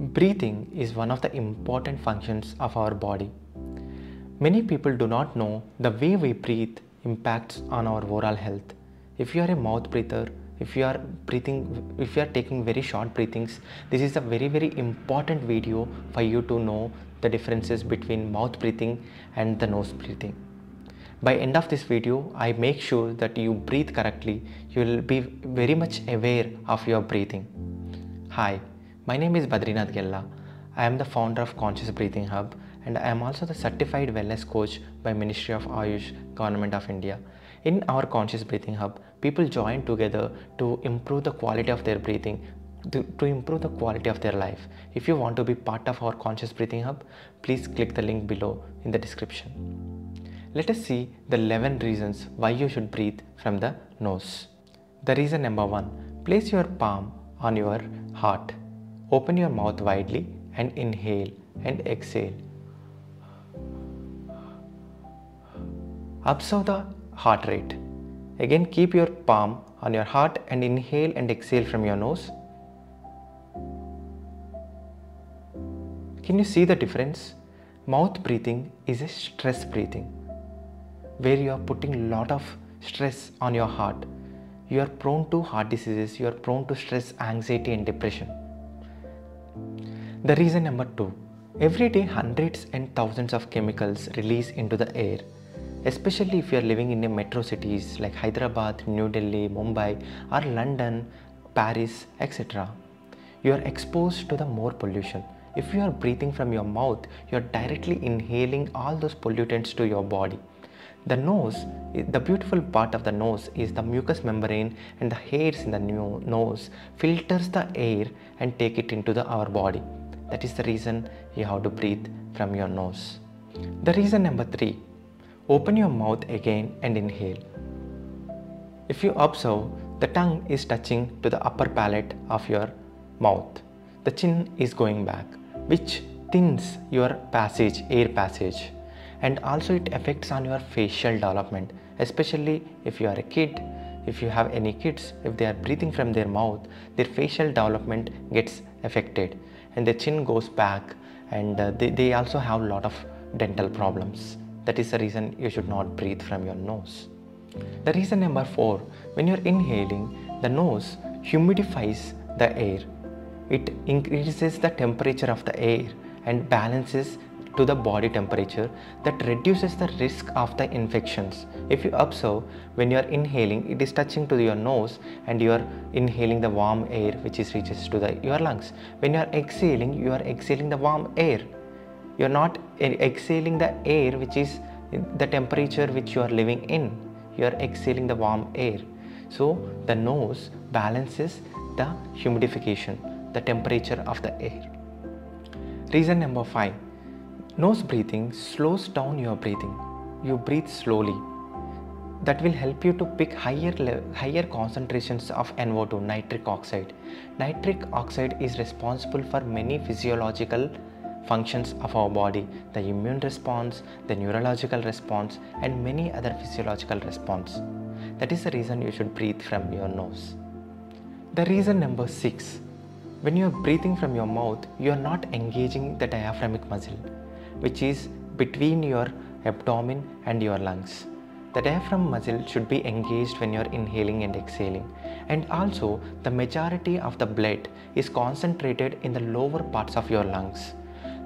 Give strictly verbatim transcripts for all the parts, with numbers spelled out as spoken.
Breathing is one of the important functions of our body. Many people do not know the way we breathe impacts on our overall health. If you are a mouth breather, if you are breathing, if you are taking very short breathings, this is a very very important video for you to know the differences between mouth breathing and the nose breathing. By end of this video, I make sure that you breathe correctly. You will be very much aware of your breathing. Hi, my name is Badrinath Gella. I am the founder of Conscious Breathing Hub and I am also the certified wellness coach by Ministry of Ayush, Government of India. In our Conscious Breathing Hub, people join together to improve the quality of their breathing, to, to improve the quality of their life. If you want to be part of our Conscious Breathing Hub, please click the link below in the description. Let us see the eleven reasons why you should breathe from the nose. The reason number one, place your palm on your heart. Open your mouth widely and inhale and exhale. Observe the heart rate. Again, keep your palm on your heart and inhale and exhale from your nose. Can you see the difference? Mouth breathing is a stress breathing, where you are putting a lot of stress on your heart. You are prone to heart diseases, you are prone to stress, anxiety and depression. The reason number two, every day hundreds and thousands of chemicals release into the air, especially if you are living in a metro cities like Hyderabad, New Delhi, Mumbai or London, Paris, et cetera. You are exposed to the more pollution. If you are breathing from your mouth, you are directly inhaling all those pollutants to your body. The nose, the beautiful part of the nose is the mucous membrane and the hairs in the nose filters the air and take it into the, our body. That is the reason you have to breathe from your nose. The reason number three, open your mouth again and inhale. If you observe, the tongue is touching to the upper palate of your mouth. The chin is going back, which thins your passage, air passage. And also it affects on your facial development, especially if you are a kid, if you have any kids, if they are breathing from their mouth, their facial development gets affected and their chin goes back and uh, they, they also have a lot of dental problems. That is the reason you should not breathe from your nose. The reason number four, when you're inhaling, the nose humidifies the air. It increases the temperature of the air and balances to the body temperature, that reduces the risk of the infections. If you observe, when you are inhaling, it is touching to your nose and you are inhaling the warm air which is reaches to the, your lungs. When you are exhaling, you are exhaling the warm air. You are not exhaling the air which is the temperature which you are living in. You are exhaling the warm air. So the nose balances the humidification, the temperature of the air. Reason number five. Nose breathing slows down your breathing. You breathe slowly. That will help you to pick higher higher concentrations of N O two, nitric oxide. Nitric oxide is responsible for many physiological functions of our body, the immune response, the neurological response, and many other physiological response. That is the reason you should breathe from your nose. The reason number six. When you are breathing from your mouth, you are not engaging the diaphragmic muscle, which is between your abdomen and your lungs. The diaphragm muscle should be engaged when you are inhaling and exhaling. And also, the majority of the blood is concentrated in the lower parts of your lungs.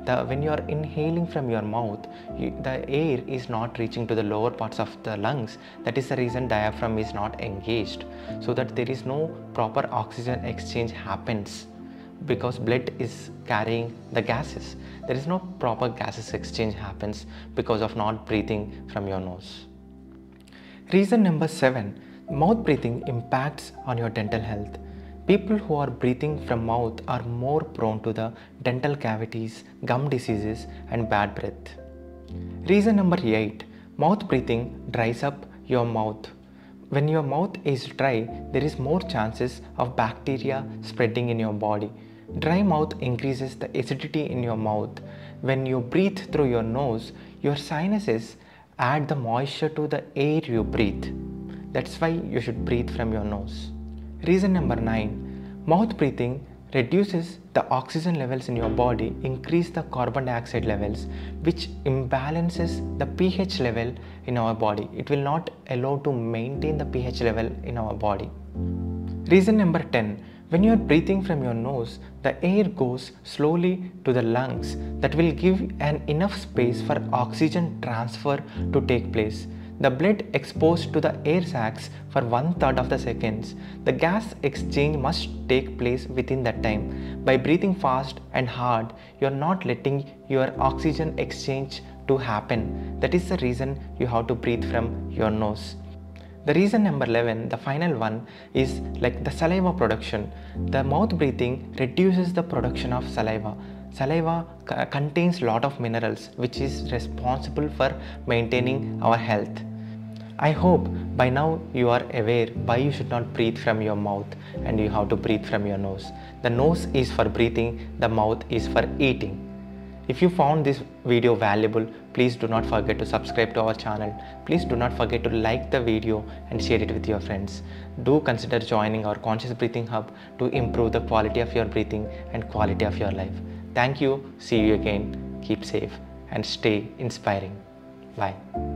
The, when you are inhaling from your mouth, you, the air is not reaching to the lower parts of the lungs. That is the reason diaphragm is not engaged, so that there is no proper oxygen exchange happens. Because blood is carrying the gases, there is no proper gases exchange happens because of not breathing from your nose. Reason number seven, mouth breathing impacts on your dental health. People who are breathing from mouth are more prone to the dental cavities, gum diseases and bad breath. Reason number eight, mouth breathing dries up your mouth. When your mouth is dry, there is more chances of bacteria spreading in your body. Dry mouth increases the acidity in your mouth. When you breathe through your nose, your sinuses add the moisture to the air you breathe. That's why you should breathe from your nose. Reason number nine, mouth breathing reduces the oxygen levels in your body, increase the carbon dioxide levels, which imbalances the pH level in our body. It will not allow to maintain the pH level in our body. Reason number ten. When you are breathing from your nose, the air goes slowly to the lungs. That will give an enough space for oxygen transfer to take place. The blood exposed to the air sacs for one third of the seconds. The gas exchange must take place within that time. By breathing fast and hard, you are not letting your oxygen exchange to happen. That is the reason you have to breathe from your nose. The reason number eleven, the final one, is like the saliva production. The mouth breathing reduces the production of saliva. Saliva contains a lot of minerals, which is responsible for maintaining our health. I hope by now you are aware why you should not breathe from your mouth and you have to breathe from your nose. The nose is for breathing, the mouth is for eating. If you found this video valuable, please do not forget to subscribe to our channel. Please do not forget to like the video and share it with your friends. Do consider joining our Conscious Breathing Hub to improve the quality of your breathing and quality of your life. Thank you. See you again. Keep safe and stay inspiring. Bye.